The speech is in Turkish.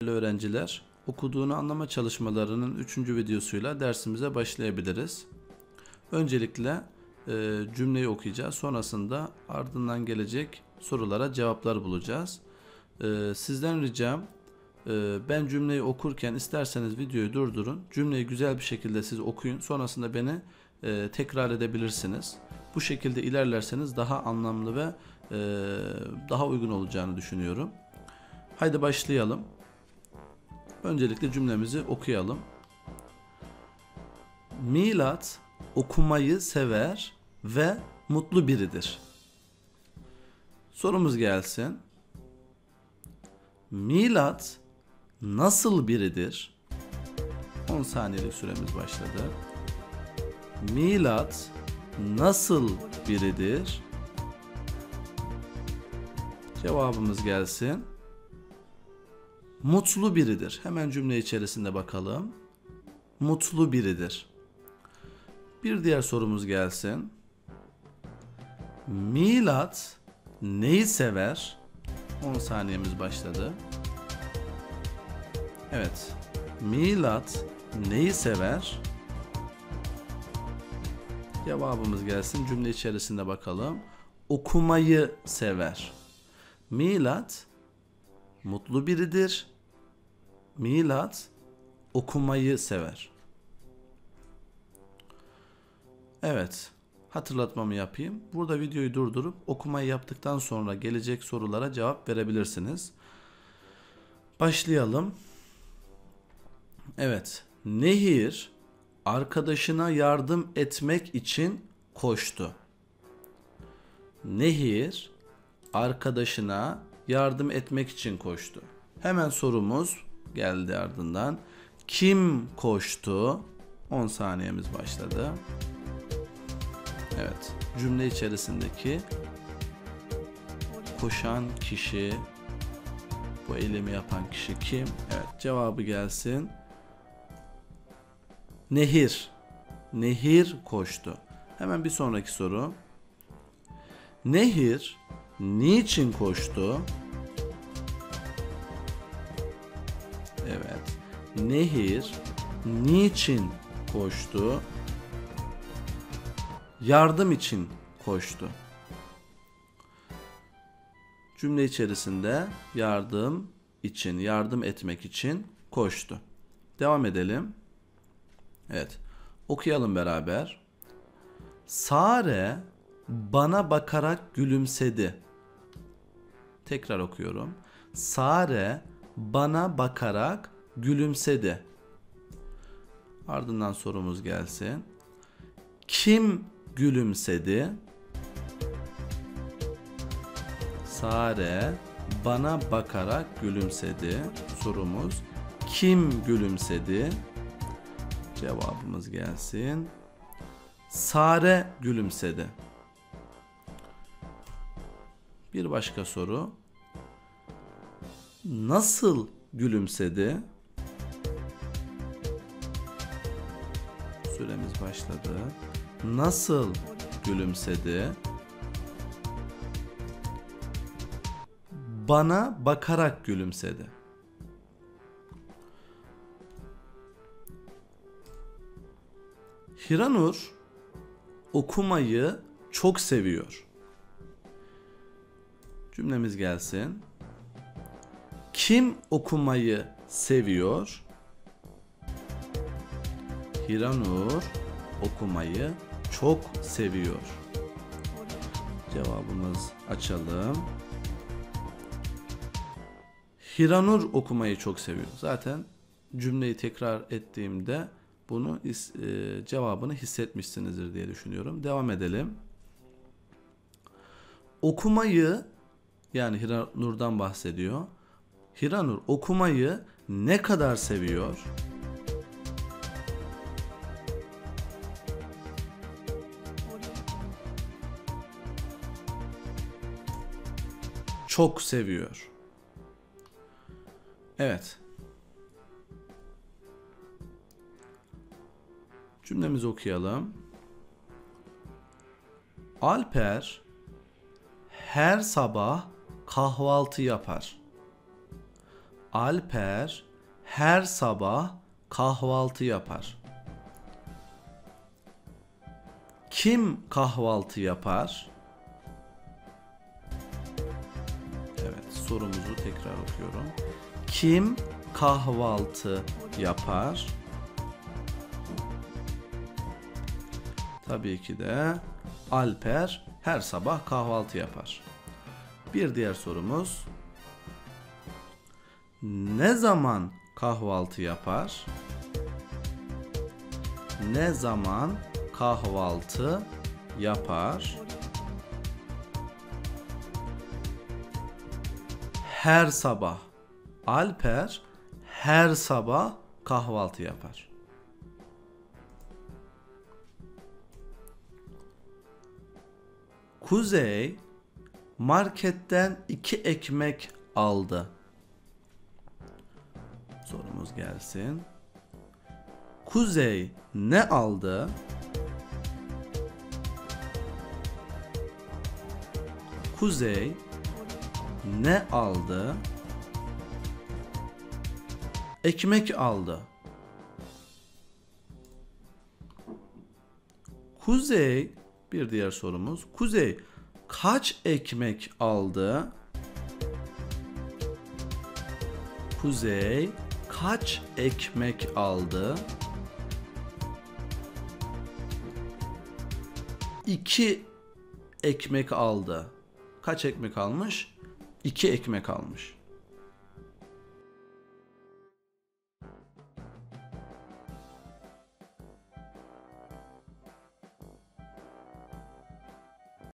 Öğrenciler, okuduğunu anlama çalışmalarının 3. videosuyla dersimize başlayabiliriz. Öncelikle cümleyi okuyacağız. Sonrasında ardından gelecek sorulara cevaplar bulacağız. Sizden ricam, ben cümleyi okurken isterseniz videoyu durdurun. Cümleyi güzel bir şekilde siz okuyun. Sonrasında beni tekrar edebilirsiniz. Bu şekilde ilerlerseniz daha anlamlı ve daha uygun olacağını düşünüyorum. Haydi başlayalım. Öncelikle cümlemizi okuyalım. Milat okumayı sever ve mutlu biridir. Sorumuz gelsin. Milat nasıl biridir? 10 saniyelik süremiz başladı. Milat nasıl biridir? Cevabımız gelsin. Mutlu biridir. Hemen cümle içerisinde bakalım. Mutlu biridir. Bir diğer sorumuz gelsin. Milat neyi sever? 10 saniyemiz başladı. Evet. Milat neyi sever? Cevabımız gelsin. Cümle içerisinde bakalım. Okumayı sever. Milat mutlu biridir. Milat okumayı sever. Evet, hatırlatmamı yapayım. Burada videoyu durdurup okumayı yaptıktan sonra gelecek sorulara cevap verebilirsiniz. Başlayalım. Evet, Nehir arkadaşına yardım etmek için koştu. Nehir arkadaşına yardım etmek için koştu. Hemen sorumuz geldi ardından. Kim koştu? 10 saniyemiz başladı. Evet, cümle içerisindeki koşan kişi, bu eylemi yapan kişi kim? Evet, cevabı gelsin. Nehir. Nehir koştu. Hemen bir sonraki soru. Nehir niçin koştu? Evet. Nehir niçin koştu? Yardım için koştu. Cümle içerisinde yardım için, yardım etmek için koştu. Devam edelim. Evet. Okuyalım beraber. Sare bana bakarak gülümsedi. Tekrar okuyorum. Sare bana bakarak gülümsedi. Ardından sorumuz gelsin. Kim gülümsedi? Sare bana bakarak gülümsedi. Sorumuz. Kim gülümsedi? Cevabımız gelsin. Sare gülümsedi. Bir başka soru. Nasıl gülümsedi? Süremiz başladı. Nasıl gülümsedi? Bana bakarak gülümsedi. Hiranur okumayı çok seviyor. Cümlemiz gelsin. Kim okumayı seviyor? Hiranur okumayı çok seviyor. Cevabımız açalım. Hiranur okumayı çok seviyor. Zaten cümleyi tekrar ettiğimde bunu cevabını hissetmişsinizdir diye düşünüyorum. Devam edelim. Okumayı, yani Hiranur'dan bahsediyor. Hiranur okumayı ne kadar seviyor? Çok seviyor. Evet. Cümlemizi okuyalım. Alper her sabah kahvaltı yapar. Alper her sabah kahvaltı yapar. Kim kahvaltı yapar? Evet, sorumuzu tekrar okuyorum. Kim kahvaltı yapar? Tabii ki de Alper her sabah kahvaltı yapar. Bir diğer sorumuz. Ne zaman kahvaltı yapar? Ne zaman kahvaltı yapar? Her sabah. Alper her sabah kahvaltı yapar. Kuzey marketten 2 ekmek aldı. Sorumuz gelsin. Kuzey ne aldı? Kuzey ne aldı? Ekmek aldı. Kuzey, bir diğer sorumuz. Kuzey kaç ekmek aldı? Kuzey kaç ekmek aldı? 2 ekmek aldı. Kaç ekmek almış? 2 ekmek almış.